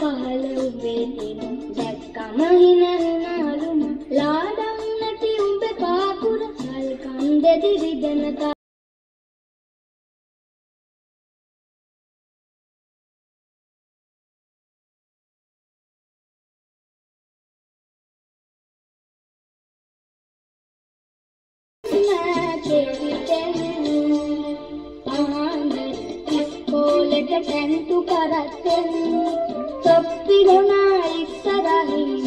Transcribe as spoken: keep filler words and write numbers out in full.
पहल उबेन जैका महीन नालुम लाडम नटी उबे पापुर हलकम दे दिरिदनता। मैं तेरी तेनु आंदर कोले के तेनु करते थोप्पी गोना इस तरह ही।